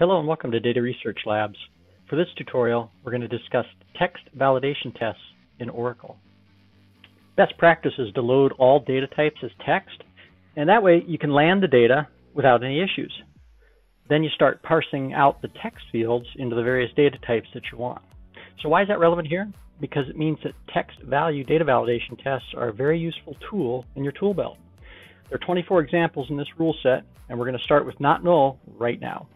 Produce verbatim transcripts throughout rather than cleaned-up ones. Hello and welcome to Data Research Labs. For this tutorial, we're going to discuss text validation tests in Oracle. Best practice is to load all data types as text, and that way you can land the data without any issues. Then you start parsing out the text fields into the various data types that you want. So why is that relevant here? Because it means that text value data validation tests are a very useful tool in your tool belt. There are twenty-four examples in this rule set, and we're going to start with not null right now.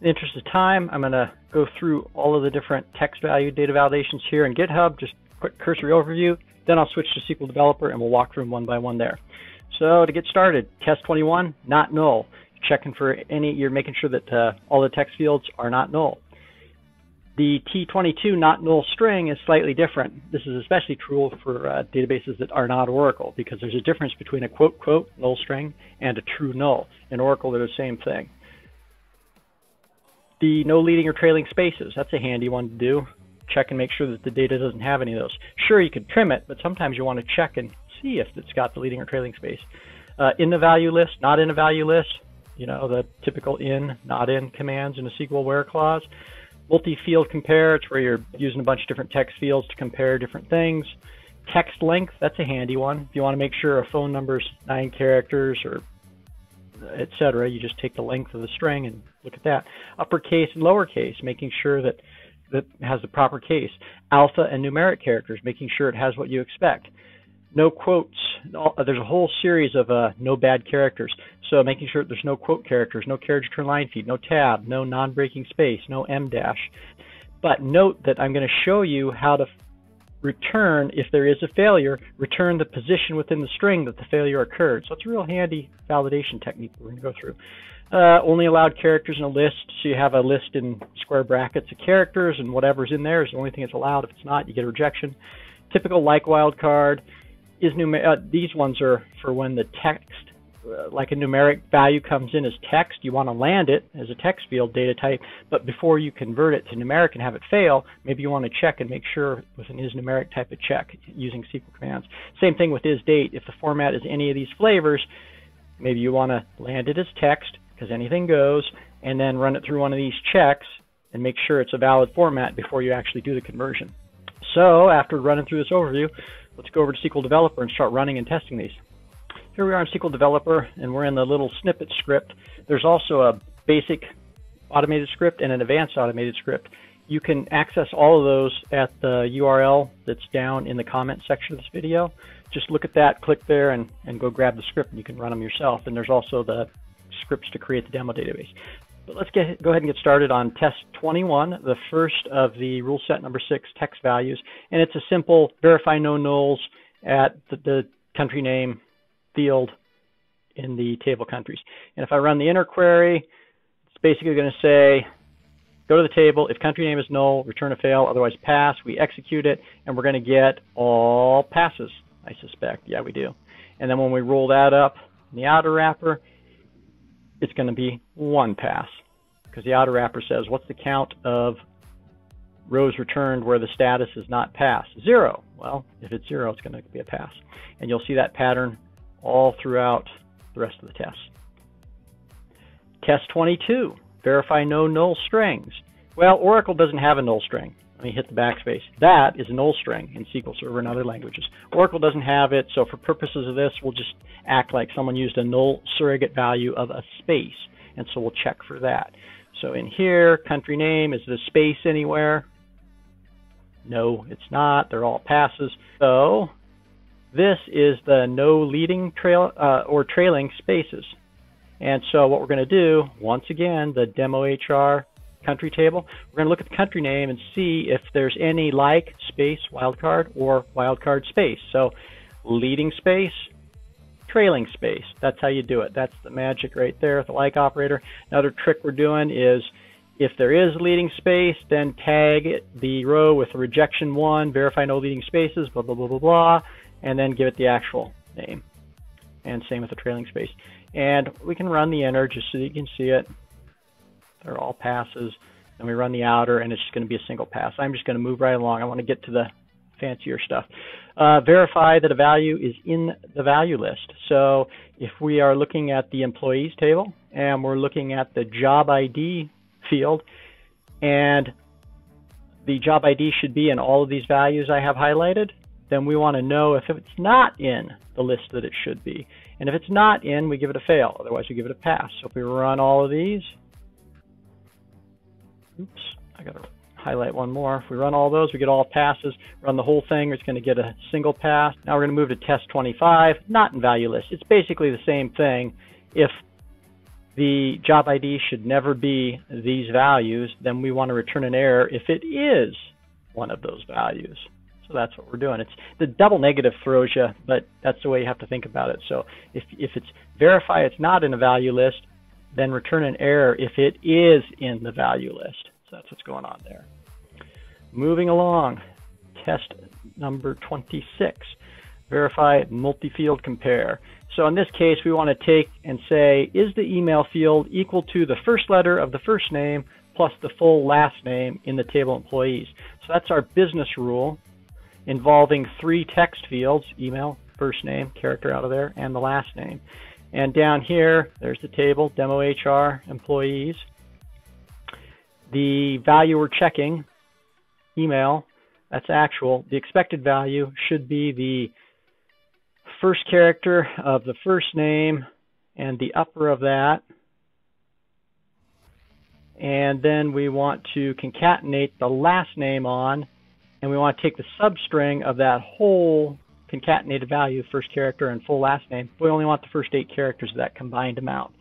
In the interest of time, I'm going to go through all of the different text value data validations here in GitHub, just a quick cursory overview. Then I'll switch to S Q L Developer and we'll walk through them one by one there. So to get started, test twenty-one, not null. Checking for any, you're making sure that uh, all the text fields are not null. The T twenty-two not null string is slightly different. This is especially true for uh, databases that are not Oracle because there's a difference between a quote, quote, null string and a true null. In Oracle, they're the same thing. The no leading or trailing spaces, that's a handy one to do. Check and make sure that the data doesn't have any of those. Sure, you could trim it, but sometimes you want to check and see if it's got the leading or trailing space. Uh, in the value list, not in a value list, you know, the typical in, not in commands in a S Q L where clause. Multi-field compare, it's where you're using a bunch of different text fields to compare different things. Text length, that's a handy one. If you want to make sure a phone number is nine characters or et cetera. You just take the length of the string and look at that. Uppercase and lowercase, making sure that that has the proper case. Alpha and numeric characters, making sure it has what you expect. No quotes. There's a whole series of uh, no bad characters. So making sure there's no quote characters, no carriage return line feed, no tab, no non-breaking space, no M dash. But note that I'm going to show you how to return, if there is a failure, return the position within the string that the failure occurred. So it's a real handy validation technique we're going to go through. Uh, only allowed characters in a list, so you have a list in square brackets of characters, and whatever's in there is the only thing that's allowed. If it's not, you get a rejection. Typical like wildcard. Is uh, these ones are for when the text, uh, like a numeric value comes in as text, you want to land it as a text field data type, but before you convert it to numeric and have it fail, maybe you want to check and make sure with an is numeric type of check using S Q L commands. Same thing with is date. If the format is any of these flavors, maybe you want to land it as text because anything goes, and then run it through one of these checks and make sure it's a valid format before you actually do the conversion. So after running through this overview, let's go over to S Q L Developer and start running and testing these. Here we are in S Q L Developer, and we're in the little snippet script. There's also a basic automated script and an advanced automated script. You can access all of those at the U R L that's down in the comment section of this video. Just look at that, click there, and, and go grab the script, and you can run them yourself. And there's also the scripts to create the demo database. But let's get, go ahead and get started on test twenty-one, the first of the rule set number six text values. And it's a simple verify no nulls at the, the country name field in the table countries. And if I run the inner query, it's basically going to say, go to the table. If country name is null, return a fail, otherwise pass. We execute it, and we're going to get all passes, I suspect. Yeah, we do. And then when we roll that up in the outer wrapper, it's going to be one pass because the outer wrapper says, what's the count of rows returned where the status is not passed? Zero. Well, if it's zero, it's going to be a pass. And you'll see that pattern all throughout the rest of the test. Test twenty-two, verify no null strings. Well, Oracle doesn't have a null string. Let me hit the backspace. That is a null string in S Q L Server and other languages. Oracle doesn't have it, so for purposes of this, we'll just act like someone used a null surrogate value of a space, and so we'll check for that. So in here, country name, is it a space anywhere? No, it's not. They're all passes. So this is the no leading trail uh, or trailing spaces. And so what we're going to do, once again, the demo H R country table, we're going to look at the country name and see if there's any like space wildcard or wildcard space. So leading space, trailing space. That's how you do it. That's the magic right there with the like operator. Another trick we're doing is if there is leading space, then tag the row with a rejection one, verify no leading spaces, blah, blah, blah, blah, blah, and then give it the actual name. And same with the trailing space. And we can run the inner just so that you can see it. They're all passes, and we run the outer, and it's just going to be a single pass. I'm just going to move right along. I want to get to the fancier stuff. Uh, verify that a value is in the value list. So if we are looking at the employees table, and we're looking at the job I D field, and the job I D should be in all of these values I have highlighted, then we want to know if it's not in the list that it should be. And if it's not in, we give it a fail. Otherwise, we give it a pass. So if we run all of these, oops, I got to highlight one more. If we run all those, we get all passes. Run the whole thing, it's going to get a single pass. Now we're going to move to test twenty-five, not in value list. It's basically the same thing. If the job I D should never be these values, then we want to return an error if it is one of those values. So that's what we're doing. It's the double negative throws you, but that's the way you have to think about it. So if, if it's verify it's not in a value list, then return an error if it is in the value list. So that's what's going on there. Moving along, test number twenty-six, verify multi-field compare. So in this case, we want to take and say, is the email field equal to the first letter of the first name plus the full last name in the table employees? So that's our business rule involving three text fields, email, first name, character out of there, and the last name. And down here, there's the table, demo H R, employees. The value we're checking, email, that's actual. The expected value should be the first character of the first name and the upper of that. And then we want to concatenate the last name on, and we want to take the substring of that whole concatenated value, first character and full last name. We only want the first eight characters of that combined amount,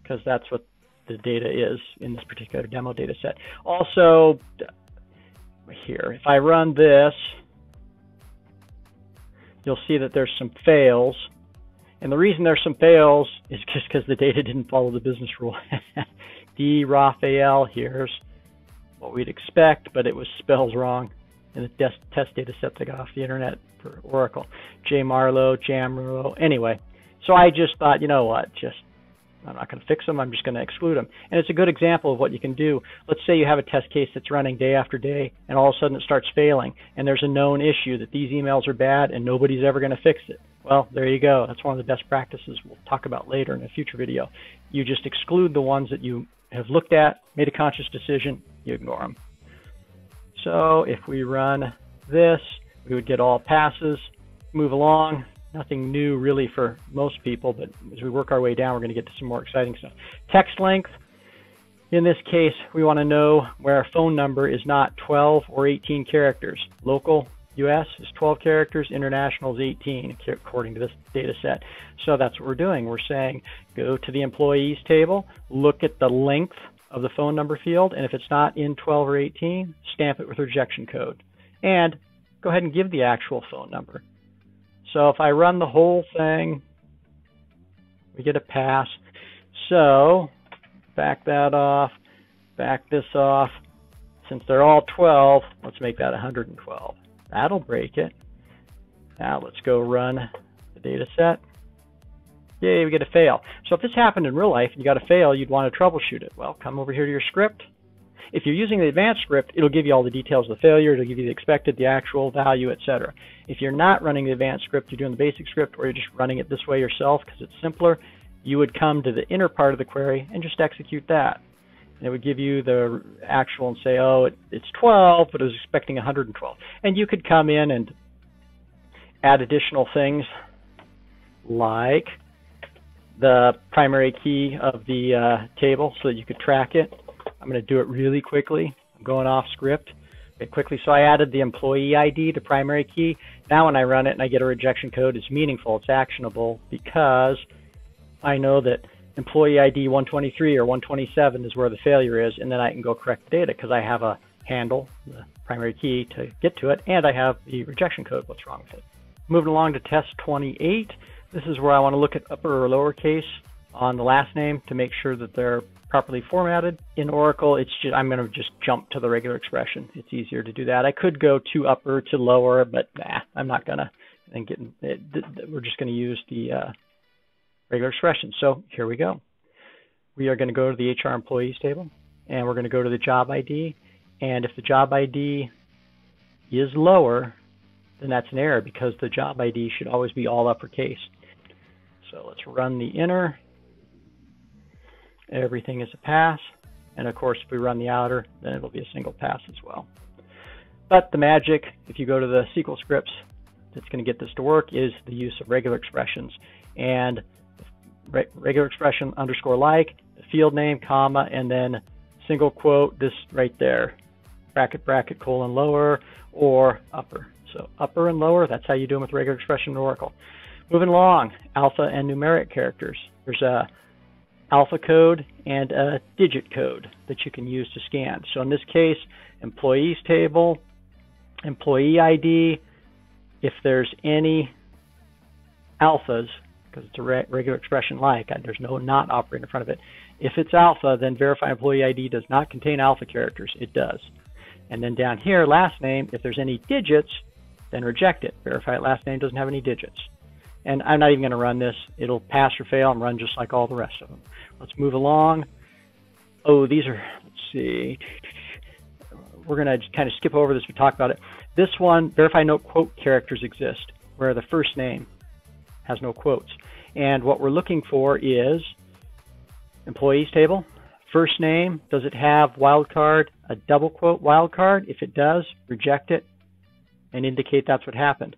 because that's what the data is in this particular demo data set. Also, here, if I run this, you'll see that there's some fails. And the reason there's some fails is just because the data didn't follow the business rule. D. Raphael, here's what we'd expect, but it was spelled wrong in the test data set they got off the internet for Oracle. J. Marlowe, Jamro, anyway. So I just thought, you know what, just I'm not going to fix them, I'm just going to exclude them. And it's a good example of what you can do. Let's say you have a test case that's running day after day, and all of a sudden it starts failing, and there's a known issue that these emails are bad and nobody's ever going to fix it. Well, there you go. That's one of the best practices we'll talk about later in a future video. You just exclude the ones that you have looked at, made a conscious decision, you ignore them. So if we run this, we would get all passes, move along. Nothing new really for most people, but as we work our way down, we're going to get to some more exciting stuff. Text length. In this case, we want to know where our phone number is not twelve or eighteen characters. Local U S is twelve characters, international is eighteen, according to this data set. So that's what we're doing. We're saying go to the employees table, look at the length of the phone number field, and if it's not in twelve or eighteen, stamp it with rejection code. And go ahead and give the actual phone number. So if I run the whole thing, we get a pass. So back that off, back this off. Since they're all twelve, let's make that one hundred twelve. That'll break it. Now let's go run the data set. Yay, we get a fail. So if this happened in real life and you got a fail, you'd want to troubleshoot it. Well, come over here to your script. If you're using the advanced script, it'll give you all the details of the failure, it'll give you the expected, the actual value, et cetera. If you're not running the advanced script, you're doing the basic script, or you're just running it this way yourself because it's simpler, you would come to the inner part of the query and just execute that. And it would give you the actual and say, oh, it, it's twelve, but it was expecting one hundred twelve. And you could come in and add additional things like the primary key of the uh, table so that you could track it. I'm going to do it really quickly. I'm going off script okay, quickly. So I added the employee I D, the primary key. Now when I run it and I get a rejection code, it's meaningful, it's actionable, because I know that employee I D one twenty-three or one twenty-seven is where the failure is, and then I can go correct the data because I have a handle, the primary key to get to it, and I have the rejection code, what's wrong with it. Moving along to test twenty-eight. This is where I want to look at upper or lowercase on the last name to make sure that they're properly formatted. In Oracle, it's just, I'm going to just jump to the regular expression. It's easier to do that. I could go to upper to lower, but nah, I'm not going to. And get, it, we're just going to use the uh, regular expression. So here we go. We are going to go to the H R employees table, and we're going to go to the job I D. And if the job I D is lower, then that's an error because the job I D should always be all uppercase. So let's run the inner. everything is a pass. And of course, if we run the outer, then it'll be a single pass as well. But the magic, if you go to the S Q L scripts that's going to get this to work, is the use of regular expressions. And re regular expression underscore like, field name, comma, and then single quote, this right there, bracket, bracket, colon, lower, or upper. So upper and lower, that's how you do them with regular expression in Oracle. Moving along, alpha and numeric characters. There's a alpha code and a digit code that you can use to scan. So in this case, employees table, employee I D, if there's any alphas, because it's a re regular expression like, there's no not operator in front of it. If it's alpha, then verify employee I D does not contain alpha characters. It does. And then down here, last name, if there's any digits, then reject it. Verify last name doesn't have any digits. And I'm not even going to run this. It'll pass or fail and run just like all the rest of them. Let's move along. Oh, these are, let's see. We're going to kind of skip over this. We talk about it. This one, verify no quote characters exist, where the first name has no quotes. And what we're looking for is employees table. First name, does it have wildcard, a double quote wildcard? If it does, reject it and indicate that's what happened.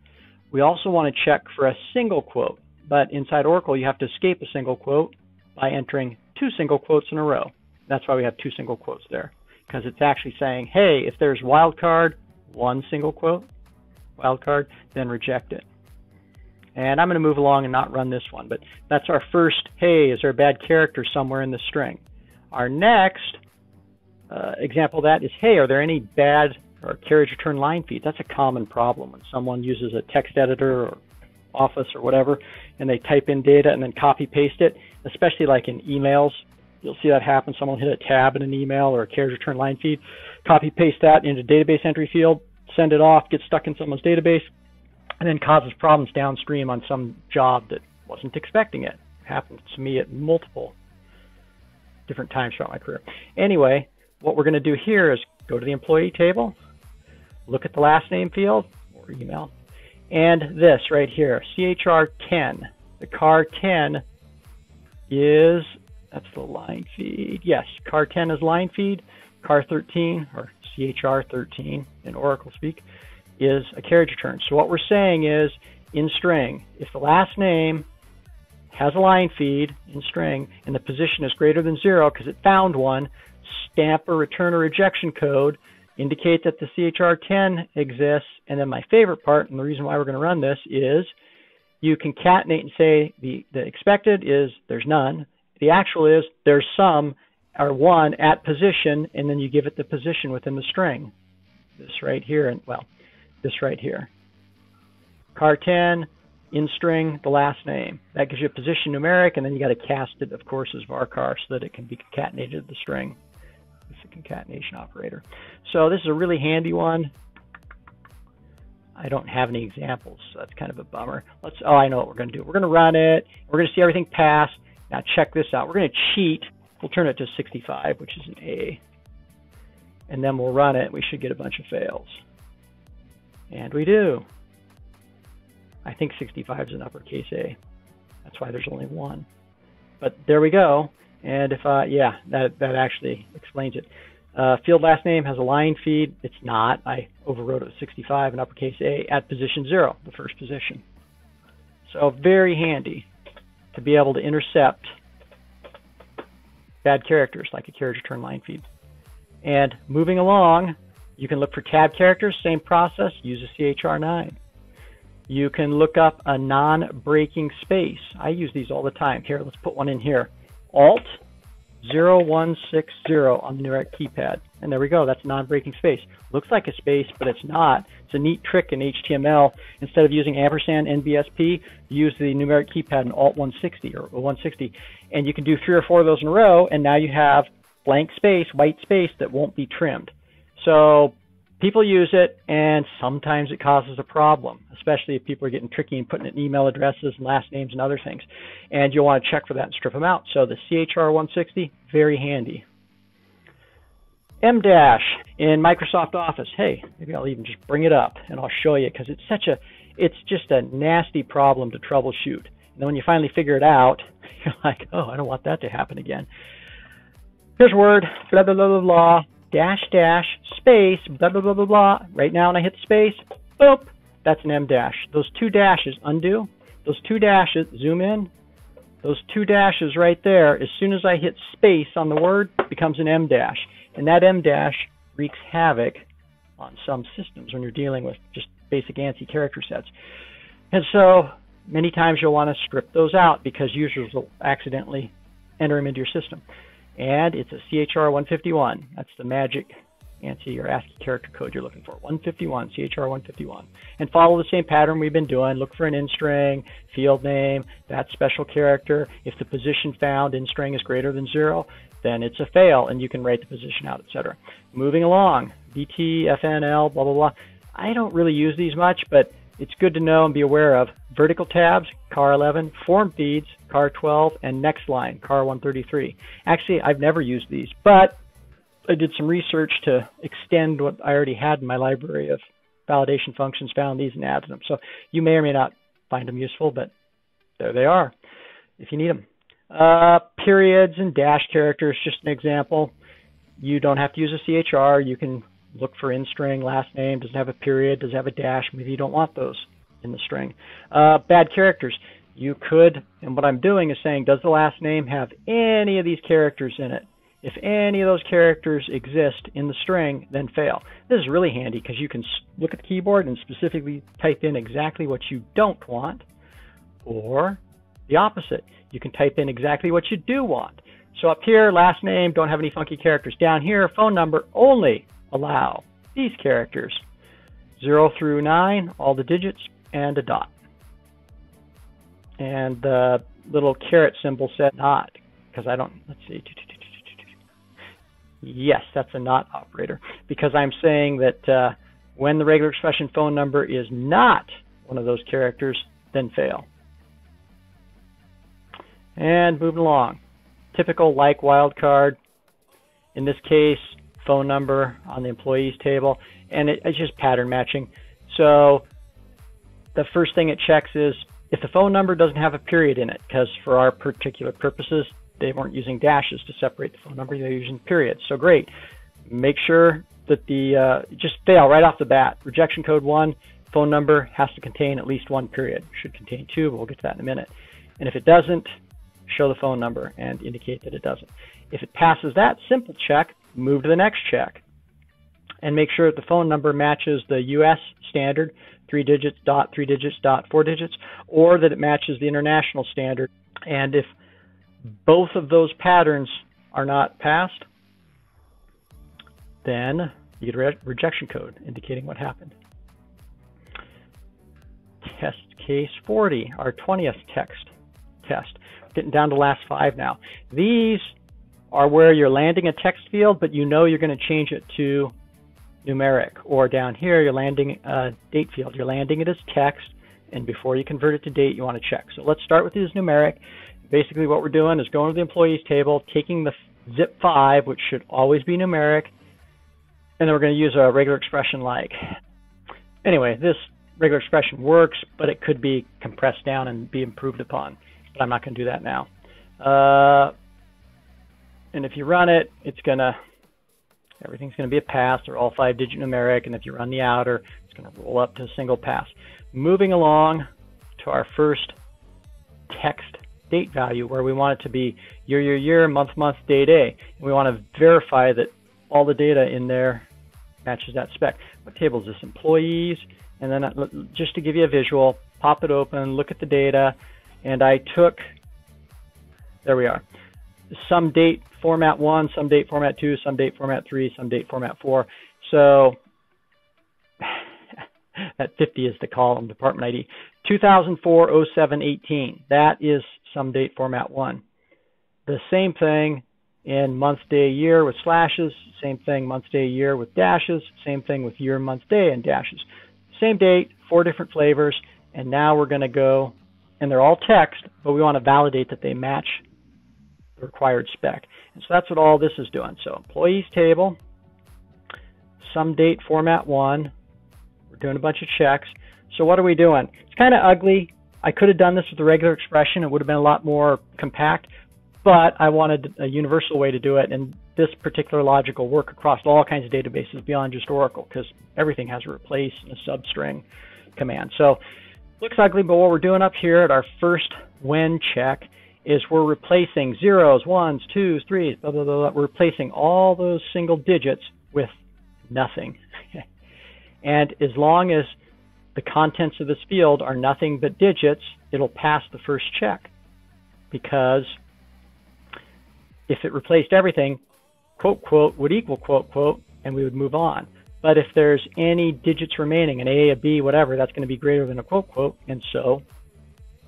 We also want to check for a single quote, but inside Oracle, you have to escape a single quote by entering two single quotes in a row. That's why we have two single quotes there, because it's actually saying, hey, if there's wildcard, one single quote, wildcard, then reject it. And I'm going to move along and not run this one, but that's our first, hey, is there a bad character somewhere in the string? Our next uh, example of that is, hey, are there any bad or carriage return line feed? That's a common problem when someone uses a text editor or Office or whatever, and they type in data and then copy paste it, especially like in emails. You'll see that happen. Someone hit a tab in an email or a carriage return line feed, copy paste that into database entry field, send it off, get stuck in someone's database, and then causes problems downstream on some job that wasn't expecting it. It happened to me at multiple different times throughout my career. Anyway, what we're going to do here is go to the employee table, look at the last name field or email, and this right here, C H R ten. The C H R ten is, that's the line feed. Yes, C H R ten is line feed. C H R thirteen, or C H R thirteen in Oracle speak, is a carriage return. So what we're saying is, in string, if the last name has a line feed in string and the position is greater than zero because it found one, stamp a return or rejection code, indicate that the C H R ten exists, and then my favorite part, and the reason why we're going to run this, is you concatenate and say the, the expected is there's none, the actual is there's some, or one at position, and then you give it the position within the string. This right here, and well, this right here. C H R ten, in string, the last name. That gives you a position numeric, and then you got to cast it, of course, as varchar so that it can be concatenated to the string. It's a concatenation operator. So this is a really handy one. I don't have any examples, so that's kind of a bummer. Let's, oh, I know what we're going to do. We're going to run it. We're going to see everything pass. Now check this out. We're going to cheat. We'll turn it to sixty-five, which is an A. And then we'll run it. We should get a bunch of fails. And we do. I think sixty-five is an uppercase A. That's why there's only one. But there we go. And if I, yeah, that, that actually explains it. Uh, field last name has a line feed. It's not. I overwrote it with sixty-five in uppercase A at position zero, the first position. So very handy to be able to intercept bad characters like a carriage return line feed. And moving along, you can look for tab characters, same process, use a C H R nine. You can look up a non-breaking space. I use these all the time. Here, let's put one in here. Alt zero one six zero on the numeric keypad. And there we go. That's non-breaking space. Looks like a space, but it's not. It's a neat trick in H T M L. Instead of using ampersand N B S P, use the numeric keypad in Alt one sixty or one sixty. And you can do three or four of those in a row, and now you have blank space, white space that won't be trimmed. So people use it, and sometimes it causes a problem, especially if people are getting tricky and putting in email addresses and last names and other things. And you'll want to check for that and strip them out. So the C H R one sixty, very handy. M dash in Microsoft Office. Hey, maybe I'll even just bring it up and I'll show you, because it's such a, it's just a nasty problem to troubleshoot. And then when you finally figure it out, you're like, oh, I don't want that to happen again. here's Word, blah, blah, blah, blah, blah, dash, dash, space, blah, blah, blah, blah, blah. Right now, when I hit the space, boop, that's an M dash. Those two dashes undo. Those two dashes, zoom in. Those two dashes right there, as soon as I hit space on the word, becomes an M dash. And that M dash wreaks havoc on some systems when you're dealing with just basic ANSI character sets. And so many times you'll want to strip those out because users will accidentally enter them into your system. And it's a C H R one fifty-one. That's the magic ANSI or ASCII character code you're looking for. one fifty-one, C H R one fifty-one. And follow the same pattern we've been doing. Look for an in string, field name, that special character. If the position found in string is greater than zero, then it's a fail and you can write the position out, et cetera. Moving along, B T, F N L, blah, blah, blah. I don't really use these much, but it's good to know and be aware of vertical tabs, C A R eleven, form feeds, C A R twelve, and next line, C A R one thirty-three. Actually, I've never used these, but I did some research to extend what I already had in my library of validation functions, found these and added them. So you may or may not find them useful, but there they are if you need them. Uh, periods and dash characters, just an example. You don't have to use a C H R. You can look for in string, last name, doesn't have a period, doesn't have a dash. Maybe you don't want those in the string. Uh, bad characters. You could, and what I'm doing is saying, does the last name have any of these characters in it? If any of those characters exist in the string, then fail. This is really handy because you can look at the keyboard and specifically type in exactly what you don't want, or the opposite. You can type in exactly what you do want. So up here, last name, don't have any funky characters. Down here, phone number, only allow these characters, zero through nine, all the digits, and a dot. And the little caret symbol said not, because I don't, let's see. Yes, that's a not operator, because I'm saying that uh, when the regular expression phone number is not one of those characters, then fail. And moving along, typical like wildcard, in this case, phone number on the employees table, and it, it's just pattern matching. So the first thing it checks is if the phone number doesn't have a period in it, because for our particular purposes, they weren't using dashes to separate the phone number. They're using periods. So great. Make sure that the, uh, just fail right off the bat. Rejection code one, phone number has to contain at least one period. Should contain two, but we'll get to that in a minute. And if it doesn't, show the phone number and indicate that it doesn't. If it passes that simple check, move to the next check. And make sure that the phone number matches the U S standard, three digits, dot, three digits, dot, four digits, or that it matches the international standard. And if both of those patterns are not passed, then you get a re rejection code indicating what happened. Test case forty, our twentieth text test. We're getting down to last five now. These are where you're landing a text field, but you know you're going to change it to numeric. Or down here, you're landing a date field. You're landing it as text, and before you convert it to date, you want to check. So let's start with these numeric. Basically what we're doing is going to the employees table, taking the zip five, which should always be numeric, and then we're going to use a regular expression like. Anyway, this regular expression works, but it could be compressed down and be improved upon, but I'm not going to do that now. Uh, and if you run it, it's going to, everything's going to be a pass, or all five digit numeric, and if you run the outer, it's going to roll up to a single pass. Moving along to our first text date value, where we want it to be year, year, year, month, month, day, day. And we want to verify that all the data in there matches that spec. What table is this? Employees. And then just to give you a visual, pop it open, look at the data. And I took, there we are, some date format one, some date format two, some date format three, some date format four. So that fifty is the column, department I D. two thousand four oh seven eighteen, that is some date format one. The same thing in month, day, year with slashes, same thing month, day, year with dashes, same thing with year, month, day and dashes. Same date, four different flavors, and now we're going to go, and they're all text, but we want to validate that they match the required spec. And so that's what all this is doing. So employees table, some date format one, we're doing a bunch of checks. So what are we doing? It's kind of ugly. I could have done this with a regular expression. It would have been a lot more compact, but I wanted a universal way to do it, and this particular logic will work across all kinds of databases beyond just Oracle, because everything has a replace and a substring command. So looks ugly, but what we're doing up here at our first when check is we're replacing zeros, ones, twos, threes, blah, blah, blah, blah. We're replacing all those single digits with nothing. And as long as the contents of this field are nothing but digits, it'll pass the first check, because if it replaced everything, quote, quote, would equal, quote, quote, and we would move on. But if there's any digits remaining, an A, a B, whatever, that's going to be greater than a quote, quote, and so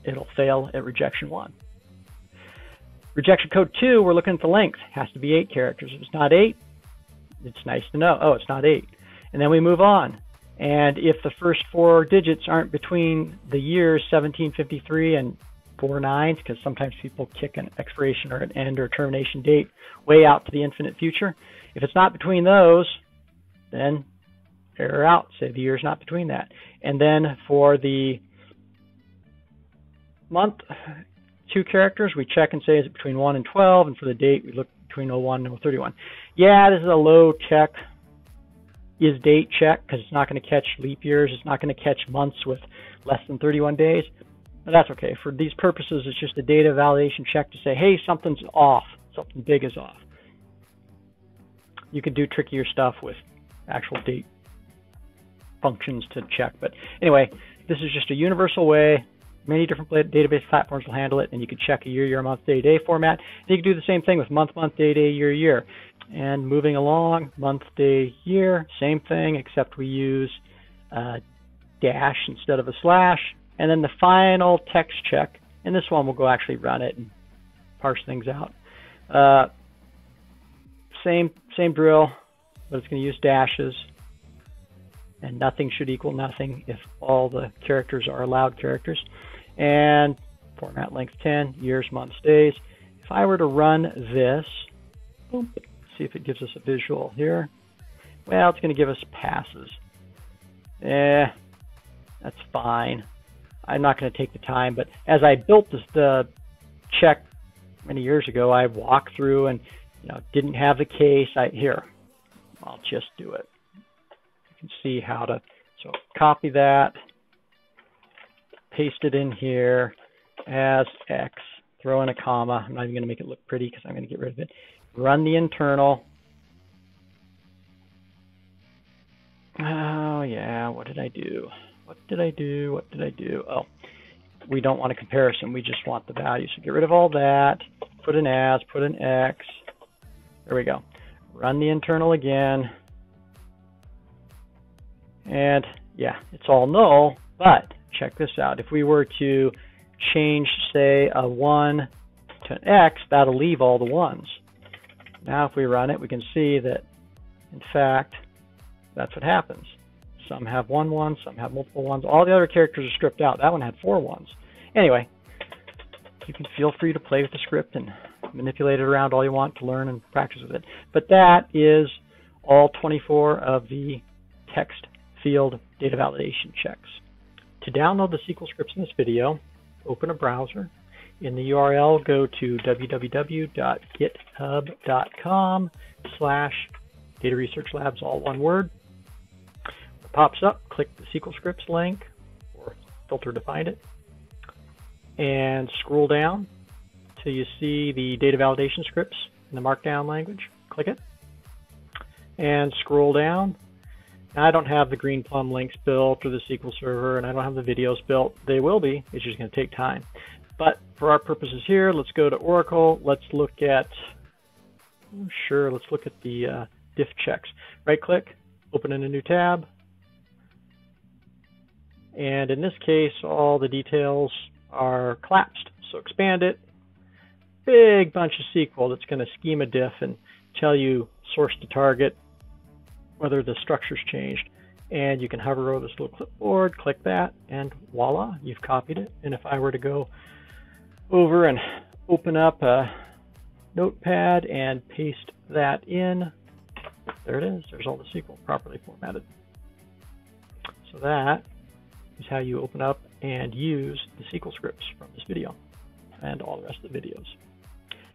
it'll fail at rejection one. Rejection code two, we're looking at the length. It has to be eight characters. If it's not eight, it's nice to know. Oh, it's not eight. And then we move on. And if the first four digits aren't between the years seventeen fifty-three and four nines, because sometimes people kick an expiration or an end or termination date way out to the infinite future. If it's not between those, then error out. Say the year's not between that. And then for the month, two characters, we check and say, is it between one and twelve? And for the date, we look between oh one and oh thirty-one. Yeah, this is a low check. Is date check, because it's not going to catch leap years. It's not going to catch months with less than thirty-one days. But that's okay. For these purposes, it's just a data validation check to say, hey, something's off. Something big is off. You can do trickier stuff with actual date functions to check. But anyway, this is just a universal way. Many different database platforms will handle it, and you can check a year, year, month, day, day format. And you can do the same thing with month, month, day, day, year, year. And moving along, month, day, year, same thing, except we use a dash instead of a slash. And then the final text check, and this one will go actually run it and parse things out. Uh, same, same drill, but it's going to use dashes. And nothing should equal nothing if all the characters are allowed characters. And format length ten, years, months, days. If I were to run this, boom, see if it gives us a visual here. Well, it's going to give us passes. Eh, that's fine. I'm not going to take the time, but as I built this, the check many years ago, I walked through and, you know, didn't have the case. I here, I'll just do it. You can see how to, so copy that, paste it in here as X, throw in a comma. I'm not even going to make it look pretty because I'm going to get rid of it. Run the internal. Oh, yeah. What did I do? What did I do? What did I do? Oh, we don't want a comparison. We just want the value. So get rid of all that. Put an as, put an X. There we go. Run the internal again. And yeah, it's all null. But check this out. If we were to change, say, a one to an X, that'll leave all the ones. Now, if we run it, we can see that, in fact, that's what happens. Some have one one, some have multiple ones. All the other characters are stripped out. That one had four ones. Anyway, you can feel free to play with the script and manipulate it around all you want to learn and practice with it. But that is all twenty-four of the text field data validation checks. To download the S Q L scripts in this video, open a browser. In the U R L, go to w w w dot github dot com slash data research labs, all one word. When it pops up, click the S Q L scripts link or filter to find it, and scroll down till you see the data validation scripts in the markdown language. Click it and scroll down. Now, I don't have the Green Plum links built or the S Q L Server, and I don't have the videos built. They will be. It's just going to take time. But for our purposes here, let's go to Oracle. Let's look at, sure, let's look at the uh, diff checks. Right-click, open in a new tab. And in this case, all the details are collapsed. So expand it. Big bunch of S Q L that's going to schema diff and tell you source to target, whether the structure's changed. And you can hover over this little clipboard, click that, and voila, you've copied it. And if I were to go over and open up a notepad and paste that in, there it is. There's all the S Q L properly formatted. So that is how you open up and use the S Q L scripts from this video and all the rest of the videos.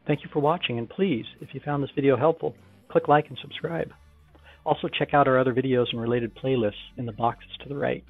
Thank you for watching, and please, if you found this video helpful, click like and subscribe. Also check out our other videos and related playlists in the boxes to the right.